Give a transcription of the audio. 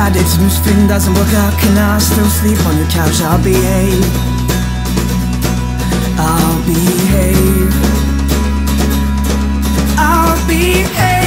I did some spin, doesn't work out. Can I still sleep on your couch? I'll behave, I'll behave, I'll behave.